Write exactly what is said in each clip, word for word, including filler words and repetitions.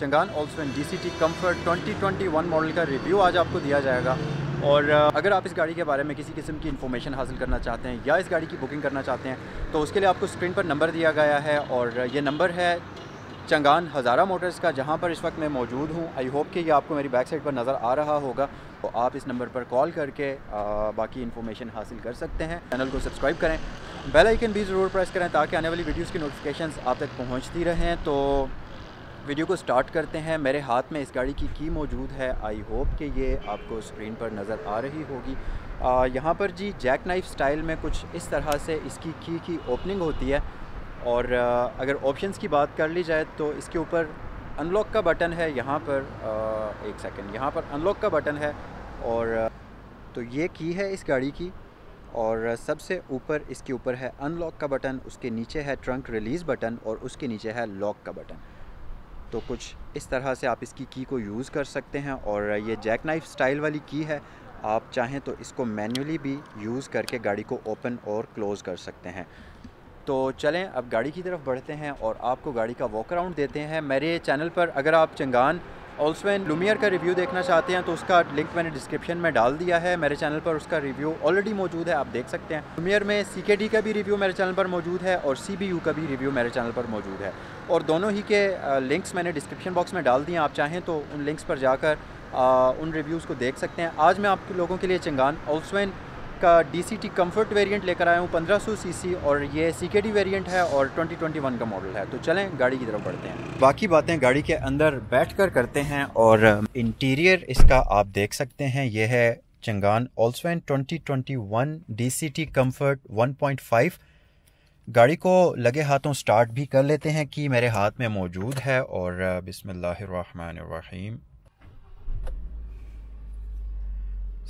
Changan Alsvin D C T Comfort twenty twenty one model का review आज आपको दिया जाएगा। और अगर आप इस गाड़ी के बारे में किसी किस्म की इन्फॉर्मेशन हासिल करना चाहते हैं या इस गाड़ी की बुकिंग करना चाहते हैं तो उसके लिए आपको स्क्रीन पर नंबर दिया गया है और ये नंबर है चंगान हज़ारा मोटर्स का, जहाँ पर इस वक्त मैं मौजूद हूँ। आई होप कि ये आपको मेरी बैक साइड पर नज़र आ रहा होगा, तो आप इस नंबर पर कॉल करके आ, बाकी इन्फॉर्मेशन हासिल कर सकते हैं। चैनल को सब्सक्राइब करें, बेल आइकन भी ज़रूर प्रेस करें ताकि आने वाली वीडियोस की नोटिफिकेशंस आप तक पहुँचती रहें। तो वीडियो को स्टार्ट करते हैं। मेरे हाथ में इस गाड़ी की की मौजूद है, आई होप कि ये आपको स्क्रीन पर नज़र आ रही होगी। आ, यहाँ पर जी जैक नाइफ स्टाइल में कुछ इस तरह से इसकी की की ओपनिंग होती है। और आ, अगर ऑप्शंस की बात कर ली जाए तो इसके ऊपर अनलॉक का बटन है, यहाँ पर आ, एक सेकंड यहाँ पर अनलॉक का बटन है। और आ, तो ये की है इस गाड़ी की, और सबसे ऊपर इसके ऊपर है अनलॉक का बटन, उसके नीचे है ट्रंक रिलीज़ बटन और उसके नीचे है लॉक का बटन। तो कुछ इस तरह से आप इसकी की को यूज़ कर सकते हैं। और ये जैक नाइफ स्टाइल वाली की है, आप चाहें तो इसको मैन्युअली भी यूज़ करके गाड़ी को ओपन और क्लोज़ कर सकते हैं। तो चलें अब गाड़ी की तरफ बढ़ते हैं और आपको गाड़ी का वॉक अराउंड देते हैं। मेरे चैनल पर अगर आप चंगान ऑल्सो इन लुमियर का रिव्यू देखना चाहते हैं तो उसका लिंक मैंने डिस्क्रिप्शन में डाल दिया है। मेरे चैनल पर उसका रिव्यू ऑलरेडी मौजूद है, आप देख सकते हैं। लुमियर में C K D का भी रिव्यू मेरे चैनल पर मौजूद है और C B U का भी रिव्यू मेरे चैनल पर मौजूद है, और दोनों ही के लिंक्स मैंने डिस्क्रिप्शन बॉक्स में डाल दिए हैं। आप चाहें तो उन लिंक्स पर जाकर आ, उन रिव्यूज़ को देख सकते हैं। आज मैं आप लोगों के लिए चंगान ऑल्सो इन का D C T comfort variant लेकर आया हूँ पंद्रह सौ सीसी, और ये C K D वेरिएंट है और ट्वेंटी ट्वेंटी वन का मॉडल है। तो चलें गाड़ी की तरफ बढ़ते हैं। बाकी बातें गाड़ी के अंदर बैठकर करते हैं। और इंटीरियर इसका आप देख सकते हैं, ये है Changan Alsvin twenty twenty one D C T comfort one point five. गाड़ी को लगे हाथों स्टार्ट भी कर लेते हैं कि मेरे हाथ में मौजूद है। और बिस्मिल्लाहिर्रहमानिर्रहीम।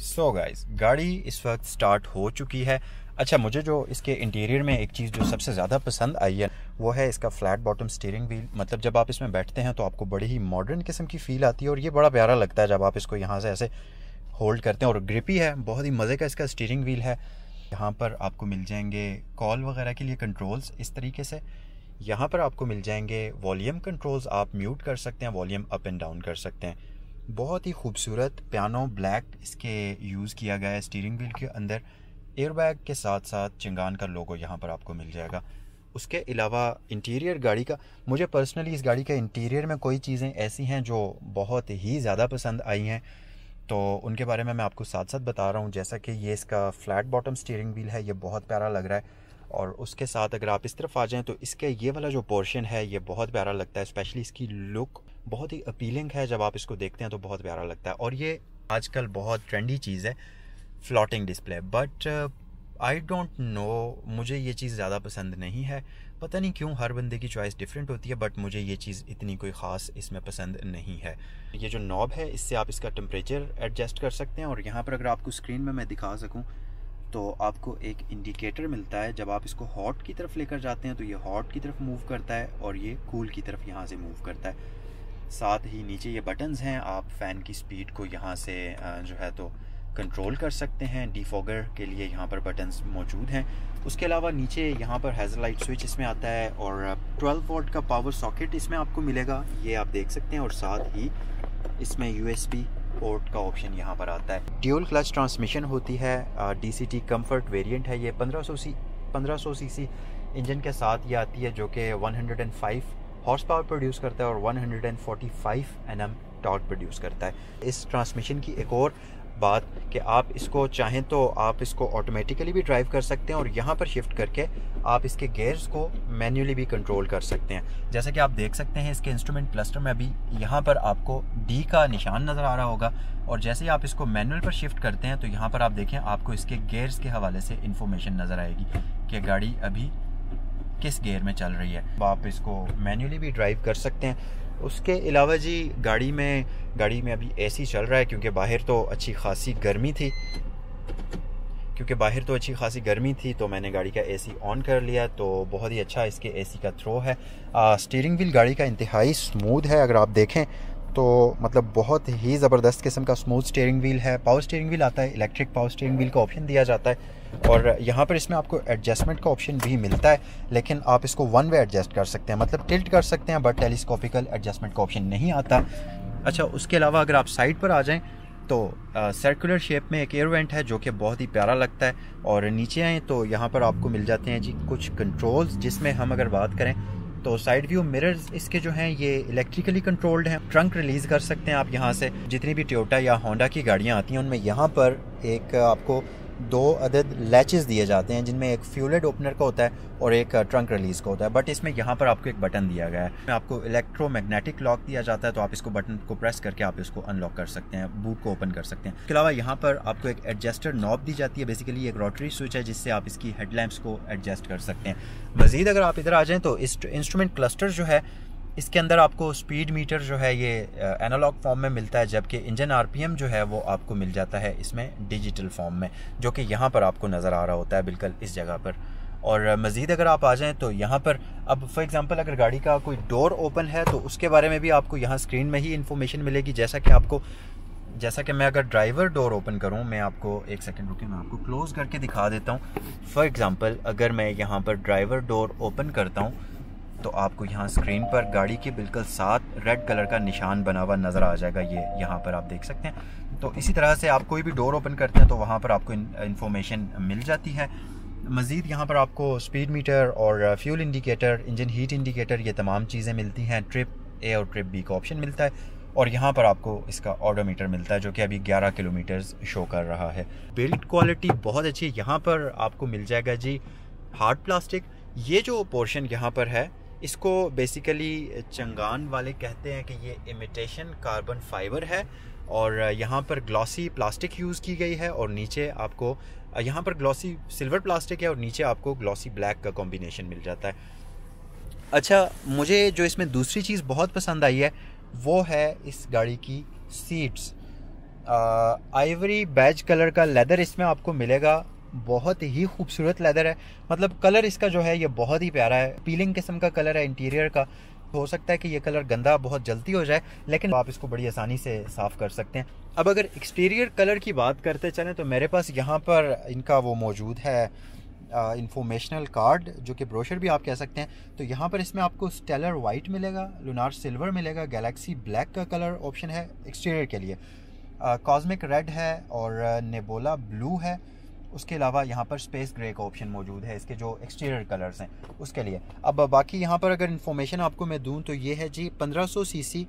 सो गाइस, गाड़ी इस वक्त स्टार्ट हो चुकी है। अच्छा, मुझे जो इसके इंटीरियर में एक चीज़ जो सबसे ज़्यादा पसंद आई है वो है इसका फ्लैट बॉटम स्टीयरिंग व्हील। मतलब जब आप इसमें बैठते हैं तो आपको बड़ी ही मॉडर्न किस्म की फ़ील आती है, और ये बड़ा प्यारा लगता है जब आप इसको यहाँ से ऐसे होल्ड करते हैं। और ग्रिपी है, बहुत ही मज़े का इसका स्टीयरिंग व्हील है। यहाँ पर आपको मिल जाएंगे कॉल वगैरह के लिए कंट्रोल्स इस तरीके से। यहाँ पर आपको मिल जाएंगे वॉल्यूम कंट्रोल्स, आप म्यूट कर सकते हैं, वॉल्यूम अप एंड डाउन कर सकते हैं। बहुत ही खूबसूरत पियानो ब्लैक इसके यूज़ किया गया है स्टीयरिंग व्हील के अंदर। एयरबैग के साथ साथ चंगान का लोगो यहाँ पर आपको मिल जाएगा। उसके अलावा इंटीरियर गाड़ी का, मुझे पर्सनली इस गाड़ी के इंटीरियर में कोई चीज़ें ऐसी हैं जो बहुत ही ज़्यादा पसंद आई हैं, तो उनके बारे में मैं आपको साथ साथ बता रहा हूँ। जैसा कि ये इसका फ्लैट बॉटम स्टीयरिंग व्हील है, ये बहुत प्यारा लग रहा है। और उसके साथ अगर आप इस तरफ आ जाएँ तो इसके ये वाला जो पोर्शन है ये बहुत प्यारा लगता है, स्पेशली इसकी लुक बहुत ही अपीलिंग है। जब आप इसको देखते हैं तो बहुत प्यारा लगता है। और ये आजकल बहुत ट्रेंडी चीज़ है, floating display, but I don't know, मुझे ये चीज़ ज़्यादा पसंद नहीं है। पता नहीं क्यों, हर बंदे की चॉइस डिफरेंट होती है, बट मुझे ये चीज़ इतनी कोई ख़ास इसमें पसंद नहीं है। ये जो नॉब है इससे आप इसका टेम्परेचर एडजस्ट कर सकते हैं। और यहाँ पर अगर आपको स्क्रीन में मैं दिखा सकूँ तो आपको एक इंडिकेटर मिलता है। जब आप इसको हॉट की तरफ लेकर जाते हैं तो ये हॉट की तरफ मूव करता है, और ये कूल की तरफ यहाँ से मूव करता है। साथ ही नीचे ये बटन्स हैं, आप फ़ैन की स्पीड को यहाँ से जो है तो कंट्रोल कर सकते हैं। डिफॉगर के लिए यहाँ पर बटन्स मौजूद हैं। उसके अलावा नीचे यहाँ पर हैज़र लाइट स्विच इसमें आता है, और बारह वोल्ट का पावर सॉकेट इसमें आपको मिलेगा, ये आप देख सकते हैं। और साथ ही इसमें U S B पोर्ट का ऑप्शन यहाँ पर आता है। ड्यूल क्लच ट्रांसमिशन होती है, D C T comfort variant है ये। पंद्रह सौ सी पंद्रह सौ सीसी इंजन के साथ ये आती है, जो कि एक सौ पाँच हॉर्स पावर प्रोड्यूस करता है और एक सौ पैंतालीस एन एम टॉर्क प्रोड्यूस करता है। इस ट्रांसमिशन की एक और बात कि आप इसको चाहें तो आप इसको ऑटोमेटिकली भी ड्राइव कर सकते हैं, और यहाँ पर शिफ्ट करके आप इसके गियर्स को मैन्युअली भी कंट्रोल कर सकते हैं। जैसा कि आप देख सकते हैं इसके इंस्ट्रूमेंट क्लस्टर में भी यहाँ पर आपको डी का निशान नज़र आ रहा होगा, और जैसे ही आप इसको मैनुअल पर शिफ्ट करते हैं तो यहाँ पर आप देखें आपको इसके गियर्स के हवाले से इंफॉर्मेशन नज़र आएगी कि गाड़ी अभी किस गियर में चल रही है। आप इसको मैन्युअली भी ड्राइव कर सकते हैं। उसके अलावा जी गाड़ी में गाड़ी में अभी ए सी चल रहा है, क्योंकि बाहर तो अच्छी खासी गर्मी थी क्योंकि बाहर तो अच्छी खासी गर्मी थी तो मैंने गाड़ी का ए सी ऑन कर लिया। तो बहुत ही अच्छा इसके ए सी का थ्रो है। स्टीयरिंग व्हील गाड़ी का इंतहाई स्मूद है। अगर आप देखें तो मतलब बहुत ही ज़बरदस्त किस्म का स्मूथ स्टीयरिंग व्हील है। पावर स्टीयरिंग व्हील आता है, इलेक्ट्रिक पावर स्टीयरिंग व्हील का ऑप्शन दिया जाता है और यहाँ पर इसमें आपको एडजस्टमेंट का ऑप्शन भी मिलता है, लेकिन आप इसको वन वे एडजस्ट कर सकते हैं, मतलब टिल्ट कर सकते हैं, बट टेलीस्कोपिकल एडजस्टमेंट का ऑप्शन नहीं आता। अच्छा, उसके अलावा अगर आप साइड पर आ जाएँ तो सर्कुलर शेप में एक एयर वेंट है जो कि बहुत ही प्यारा लगता है। और नीचे आएँ तो यहाँ पर आपको मिल जाते हैं जी कुछ कंट्रोल्स, जिसमें हम अगर बात करें तो साइड व्यू मिरर्स इसके जो हैं ये इलेक्ट्रिकली कंट्रोल्ड हैं। ट्रंक रिलीज़ कर सकते हैं आप यहाँ से। जितनी भी टोयोटा या होंडा की गाड़ियाँ आती हैं उनमें यहाँ पर एक आपको दो अदद लैचेस दिए जाते हैं, जिनमें एक फ्यूल हेड ओपनर का होता है और एक ट्रंक रिलीज़ का होता है, बट इसमें यहाँ पर आपको एक बटन दिया गया है। आपको इलेक्ट्रोमैग्नेटिक लॉक दिया जाता है, तो आप इसको बटन को प्रेस करके आप इसको अनलॉक कर सकते हैं, बूट को ओपन कर सकते हैं। इसके अलावा यहाँ पर आपको एक एडजस्टर नॉब दी जाती है, बेसिकली एक रोटरी स्विच है जिससे आप इसकी हेडलैम्प्स को एडजस्ट कर सकते हैं। मज़ीद अगर आप इधर आ जाएँ तो इस इंस्ट्रूमेंट क्लस्टर जो है इसके अंदर आपको स्पीड मीटर जो है ये एनालॉग फॉर्म में मिलता है, जबकि इंजन आरपीएम जो है वो आपको मिल जाता है इसमें डिजिटल फॉर्म में, जो कि यहाँ पर आपको नज़र आ रहा होता है बिल्कुल इस जगह पर। और मज़ीद अगर आप आ जाएँ तो यहाँ पर अब फॉर एग्ज़ाम्पल अगर गाड़ी का कोई डोर ओपन है तो उसके बारे में भी आपको यहाँ स्क्रीन में ही इन्फॉर्मेशन मिलेगी। जैसा कि आपको जैसा कि मैं अगर ड्राइवर डोर ओपन करूँ, मैं आपको एक सेकंड रुके, मैं आपको क्लोज़ करके दिखा देता हूँ। फॉर एग्ज़ाम्पल अगर मैं यहाँ पर ड्राइवर डोर ओपन करता हूँ तो आपको यहाँ स्क्रीन पर गाड़ी के बिल्कुल साथ रेड कलर का निशान बना हुआ नज़र आ जाएगा, ये यह यहाँ पर आप देख सकते हैं। तो इसी तरह से आप कोई भी डोर ओपन करते हैं तो वहाँ पर आपको इन्फॉर्मेशन मिल जाती है। मज़ीद यहाँ पर आपको स्पीड मीटर और fuel indicator, engine heat indicator, ये तमाम चीज़ें मिलती हैं। ट्रिप ए और ट्रिप बी का ऑप्शन मिलता है और यहाँ पर आपको इसका ऑडोमीटर मिलता है जो कि अभी ग्यारह किलोमीटर्स शो कर रहा है। बिल्ड क्वालिटी बहुत अच्छी है। यहाँ पर आपको मिल जाएगा जी हार्ड प्लास्टिक। ये जो पोर्शन यहाँ पर है इसको बेसिकली चंगान वाले कहते हैं कि ये इमिटेशन कार्बन फाइबर है और यहाँ पर ग्लॉसी प्लास्टिक यूज़ की गई है और नीचे आपको यहाँ पर ग्लॉसी सिल्वर प्लास्टिक है और नीचे आपको ग्लॉसी ब्लैक का कॉम्बिनेशन मिल जाता है। अच्छा, मुझे जो इसमें दूसरी चीज़ बहुत पसंद आई है वो है इस गाड़ी की सीट्स। आइवरी बेज कलर का लेदर इसमें आपको मिलेगा, बहुत ही खूबसूरत लेदर है। मतलब कलर इसका जो है ये बहुत ही प्यारा है, पीलिंग किस्म का कलर है इंटीरियर का। हो सकता है कि ये कलर गंदा बहुत जल्दी हो जाए, लेकिन आप इसको बड़ी आसानी से साफ़ कर सकते हैं। अब अगर एक्सटीरियर कलर की बात करते चलें तो मेरे पास यहाँ पर इनका वो मौजूद है इंफॉर्मेशनल कार्ड, जो कि ब्रोशर भी आप कह सकते हैं। तो यहाँ पर इसमें आपको स्टेलर वाइट मिलेगा, लुनार सिल्वर मिलेगा, गैलेक्सी ब्लैक का कलर ऑप्शन है एक्सटीरियर के लिए, कॉस्मिक रेड है और नेबोला ब्लू है। उसके अलावा यहाँ पर स्पेस ग्रे का ऑप्शन मौजूद है इसके जो एक्सटीरियर कलर्स हैं उसके लिए। अब बाकी यहाँ पर अगर इन्फॉर्मेशन आपको मैं दूँ तो ये है जी पंद्रह सौ सीसी,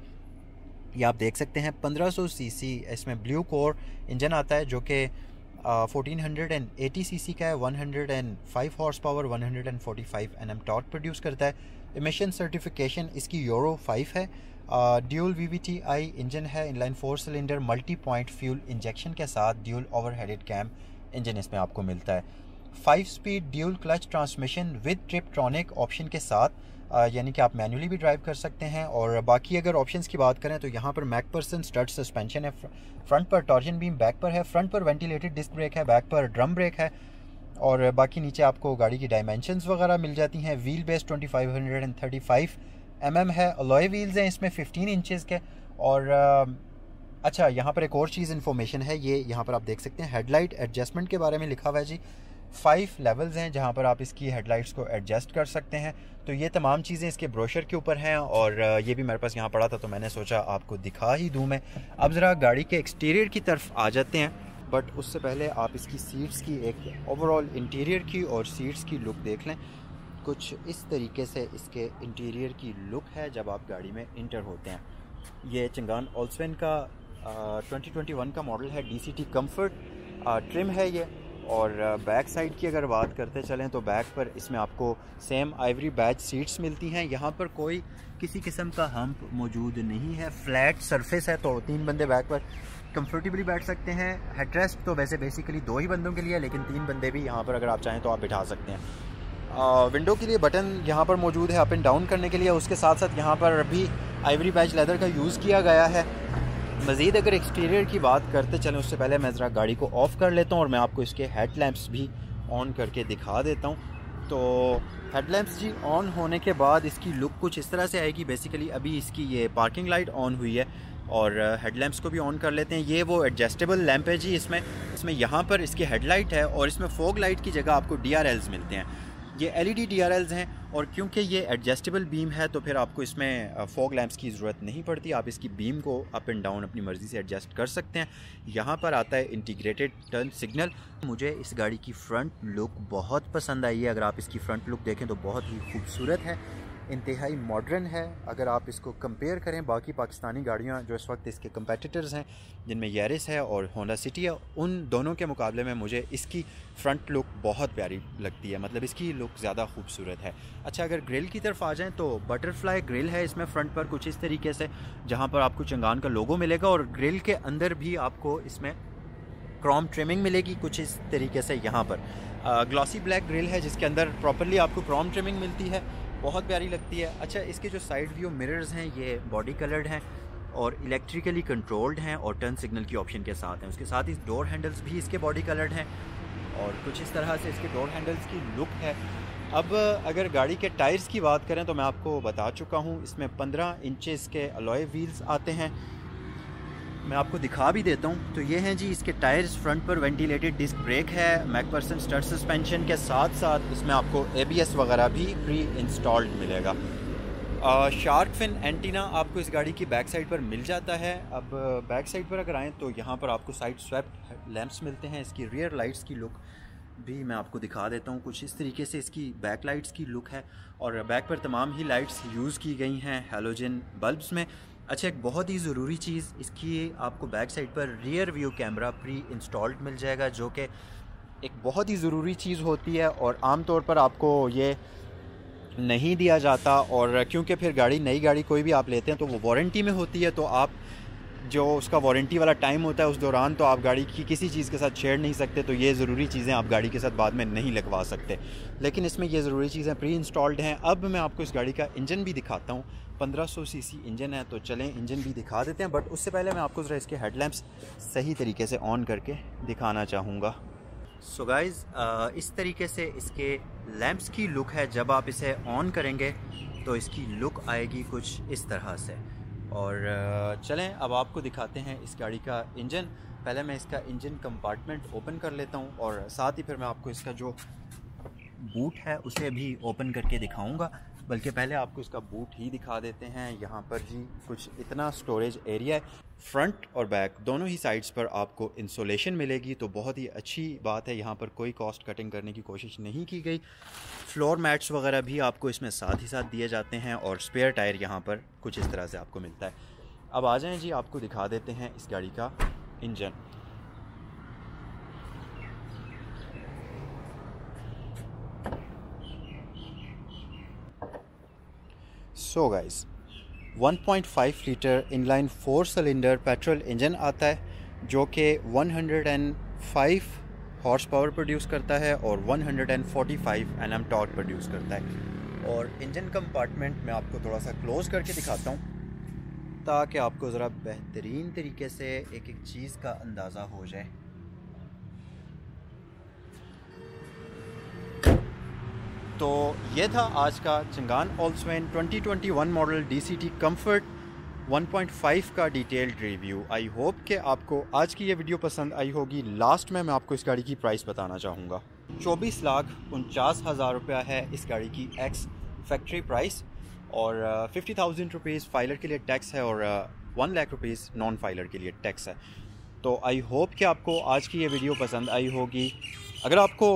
ये आप देख सकते हैं पंद्रह सौ सीसी। इसमें ब्लू कोर इंजन आता है जो कि चौदह सौ अस्सी सीसी का है, एक सौ पाँच हॉर्स पावर, एक सौ पैंतालीस एन एम टॉर्क प्रोड्यूस करता है। इमिशन सर्टिफिकेशन इसकी यूरो फाइव है। Dual V V T I engine है, inline four cylinder multi point fuel injection के साथ ड्यूल ओवरहेडेड कैम इंजन इसमें आपको मिलता है। Five speed dual clutch transmission with Tiptronic option के साथ, यानी कि आप मैन्युअली भी ड्राइव कर सकते हैं। और बाकी अगर ऑप्शंस की बात करें तो यहाँ पर मैक पर्सन स्टड सस्पेंशन है, फ्रंट पर टॉर्जन बीम बैक पर है, फ्रंट पर वेंटिलेटेड डिस्क ब्रेक है, बैक पर ड्रम ब्रेक है। और बाकी नीचे आपको गाड़ी की डायमेंशंस वगैरह मिल जाती हैं। Wheel base twenty five hundred and thirty five M M है, अलॉय व्हील्स हैं इसमें फिफ्टीन इंचज़ के। और अच्छा, यहाँ पर एक और चीज़ इन्फॉर्मेशन है, ये यहाँ पर आप देख सकते हैं हेडलाइट एडजस्टमेंट के बारे में लिखा हुआ है जी। फाइव लेवल्स हैं जहाँ पर आप इसकी हेडलाइट्स को एडजस्ट कर सकते हैं। तो ये तमाम चीज़ें इसके ब्रोशर के ऊपर हैं और ये भी मेरे पास यहाँ पड़ा था तो मैंने सोचा आपको दिखा ही दूँ मैं। अब ज़रा गाड़ी के एक्सटीरियर की तरफ आ जाते हैं, बट उससे पहले आप इसकी सीट्स की एक ओवरऑल इंटीरियर की और सीट्स की लुक देख लें। कुछ इस तरीके से इसके इंटीरियर की लुक है जब आप गाड़ी में इंटर होते हैं। ये चंगान ऑल्सवेन का ट्वेंटी ट्वेंटी वन का मॉडल है, D C T comfort trim है ये। और बैक साइड की अगर बात करते चलें तो बैक पर इसमें आपको सेम आइवरी बैज सीट्स मिलती हैं। यहाँ पर कोई किसी किस्म का हम्प मौजूद नहीं है, फ्लैट सरफेस है तो तीन बंदे बैक पर कंफर्टेबली बैठ सकते हैं। हेडरेस्ट तो वैसे बेसिकली दो ही बंदों के लिए है, लेकिन तीन बंदे भी यहाँ पर अगर आप चाहें तो आप बिठा सकते हैं। विंडो के लिए बटन यहाँ पर मौजूद है अप एंड डाउन करने के लिए। उसके साथ साथ यहाँ पर भी आइवरी बैज लेदर का यूज़ किया गया है। मज़ीद अगर एक्सटीरियर की बात करते चलें उससे पहले मैं ज़रा गाड़ी को ऑफ़ कर लेता हूँ और मैं आपको इसके हेडलैम्प्स भी ऑन करके दिखा देता हूँ। तो हेडलैम्प्स जी ऑन होने के बाद इसकी लुक कुछ इस तरह से आएगी। बेसिकली अभी इसकी ये पार्किंग लाइट ऑन हुई है और हेडलैम्प्स को भी ऑन कर लेते हैं। ये वो एडजस्टेबल लैंप है जी इसमें इसमें यहाँ पर इसकी हेडलाइट है और इसमें फोग लाइट की जगह आपको डी आर एल्स मिलते हैं। ये एलईडी डी आर एल्स हैं और क्योंकि ये एडजस्टेबल बीम है तो फिर आपको इसमें फॉग लैंप्स की ज़रूरत नहीं पड़ती, आप इसकी बीम को अप एंड डाउन अपनी मर्ज़ी से एडजस्ट कर सकते हैं। यहाँ पर आता है इंटीग्रेटेड टर्न सिग्नल। मुझे इस गाड़ी की फ़्रंट लुक बहुत पसंद आई है। अगर आप इसकी फ़्रंट लुक देखें तो बहुत ही खूबसूरत है, इंतहाई मॉडर्न है। अगर आप इसको कंपेयर करें बाकी पाकिस्तानी गाड़ियाँ जो इस वक्त इसके कंपेटिटर्स हैं जिनमें यारिस है और होंडा सिटी है, उन दोनों के मुकाबले में मुझे इसकी फ़्रंट लुक बहुत प्यारी लगती है, मतलब इसकी लुक ज़्यादा खूबसूरत है। अच्छा, अगर ग्रिल की तरफ आ जाएँ तो बटरफ्लाई ग्रिल है इसमें फ्रंट पर कुछ इस तरीके से, जहाँ पर आपको चंगान का लोगो मिलेगा और ग्रिल के अंदर भी आपको इसमें क्रोम ट्रिमिंग मिलेगी कुछ इस तरीके से। यहाँ पर ग्लॉसी ब्लैक ग्रिल है जिसके अंदर प्रॉपरली आपको क्रोम ट्रिमिंग मिलती है, बहुत प्यारी लगती है। अच्छा, इसके जो साइड व्यू मिरर्स हैं ये बॉडी कलर्ड हैं और इलेक्ट्रिकली कंट्रोल्ड हैं और टर्न सिग्नल की ऑप्शन के साथ हैं। उसके साथ ही डोर हैंडल्स भी इसके बॉडी कलर्ड हैं और कुछ इस तरह से इसके डोर हैंडल्स की लुक है। अब अगर गाड़ी के टायर्स की बात करें तो मैं आपको बता चुका हूँ इसमें पंद्रह इंचेस के अलॉय व्हील्स आते हैं। मैं आपको दिखा भी देता हूँ, तो ये हैं जी इसके टायर्स। फ्रंट पर वेंटिलेटेड डिस्क ब्रेक है मैकपरसन स्टड सस्पेंशन के साथ साथ इसमें आपको एबीएस वगैरह भी प्री इंस्टॉल्ड मिलेगा। शार्क फिन एंटीना आपको इस गाड़ी की बैक साइड पर मिल जाता है। अब बैक साइड पर अगर आएँ तो यहाँ पर आपको साइड स्वैप लैंप्स मिलते हैं। इसकी रियर लाइट्स की लुक भी मैं आपको दिखा देता हूँ, कुछ इस तरीके से इसकी बैक लाइट्स की लुक है और बैक पर तमाम ही लाइट्स यूज़ की गई हैं हेलोजन बल्ब्स में। अच्छा, एक बहुत ही ज़रूरी चीज़, इसकी आपको बैक साइड पर rear view camera pre installed मिल जाएगा जो कि एक बहुत ही ज़रूरी चीज़ होती है और आमतौर पर आपको ये नहीं दिया जाता। और क्योंकि फिर गाड़ी नई गाड़ी कोई भी आप लेते हैं तो वो वारंटी में होती है, तो आप जो उसका वारंटी वाला टाइम होता है उस दौरान तो आप गाड़ी की किसी चीज़ के साथ छेड़ नहीं सकते, तो ये ज़रूरी चीज़ें आप गाड़ी के साथ बाद में नहीं लगवा सकते, लेकिन इसमें ये ज़रूरी चीज़ें प्री इंस्टॉल्ड हैं। अब मैं आपको इस गाड़ी का इंजन भी दिखाता हूँ। पंद्रह सौ सीसी इंजन है, तो चलें इंजन भी दिखा देते हैं, बट उससे पहले मैं आपको ज़रा इसके हेडलैम्प्स सही तरीके से ऑन करके दिखाना चाहूँगा। सो गाइज़, इस तरीके से इसके लैम्प्स की लुक है। जब आप इसे ऑन करेंगे तो इसकी लुक आएगी कुछ इस तरह से। और चलें अब आपको दिखाते हैं इस गाड़ी का इंजन। पहले मैं इसका इंजन कंपार्टमेंट ओपन कर लेता हूं और साथ ही फिर मैं आपको इसका जो बूट है उसे भी ओपन करके दिखाऊंगा, बल्कि पहले आपको इसका बूट ही दिखा देते हैं। यहाँ पर जी कुछ इतना स्टोरेज एरिया है। फ्रंट और बैक दोनों ही साइड्स पर आपको इंसुलेशन मिलेगी, तो बहुत ही अच्छी बात है, यहाँ पर कोई कॉस्ट कटिंग करने की कोशिश नहीं की गई। फ्लोर मैट्स वगैरह भी आपको इसमें साथ ही साथ दिए जाते हैं और स्पेयर टायर यहाँ पर कुछ इस तरह से आपको मिलता है। अब आ जाएं जी, आपको दिखा देते हैं इस गाड़ी का engine. So guys, one point five litre inline four cylinder petrol engine आता है जो कि एक सौ पाँच हॉर्स पावर प्रोड्यूस करता है और एक सौ पैंतालीस एनएम टॉर्क प्रोड्यूस करता है। और इंजन कंपार्टमेंट मैं आपको थोड़ा सा क्लोज़ करके दिखाता हूँ ताकि आपको ज़रा बेहतरीन तरीके से एक एक चीज़ का अंदाज़ा हो जाए। तो ये था आज का Changan Alsvin twenty twenty one model D C T comfort one point five का डिटेल्ड रिव्यू। आई होप कि आपको आज की ये वीडियो पसंद आई होगी। लास्ट में मैं आपको इस गाड़ी की प्राइस बताना चाहूँगा। चौबीस लाख उनचास हज़ार रुपया है इस गाड़ी की एक्स फैक्ट्री प्राइस और फिफ्टी थाउजेंड रुपीज़ फाइलर के लिए टैक्स है और one lakh rupees non filer के लिए टैक्स है। तो आई होप कि आपको आज की ये वीडियो पसंद आई होगी। अगर आपको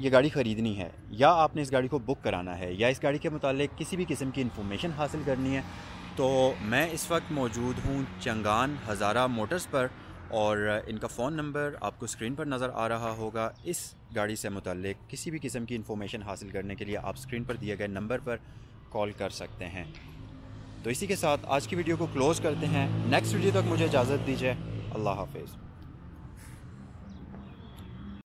ये गाड़ी ख़रीदनी है या आपने इस गाड़ी को बुक कराना है या इस गाड़ी के मुतालिक किसी भी किस्म की इन्फॉर्मेशन हासिल करनी है तो मैं इस वक्त मौजूद हूँ चंगान हज़ारा मोटर्स पर और इनका फ़ोन नंबर आपको स्क्रीन पर नज़र आ रहा होगा। इस गाड़ी से मुतालिक किसी भी किस्म की इन्फॉर्मेशन हासिल करने के लिए आप स्क्रीन पर दिए गए नंबर पर कॉल कर सकते हैं। तो इसी के साथ आज की वीडियो को क्लोज़ करते हैं। नेक्स्ट वीडियो तक मुझे इजाज़त दीजिए। अल्लाह हाफ़िज़।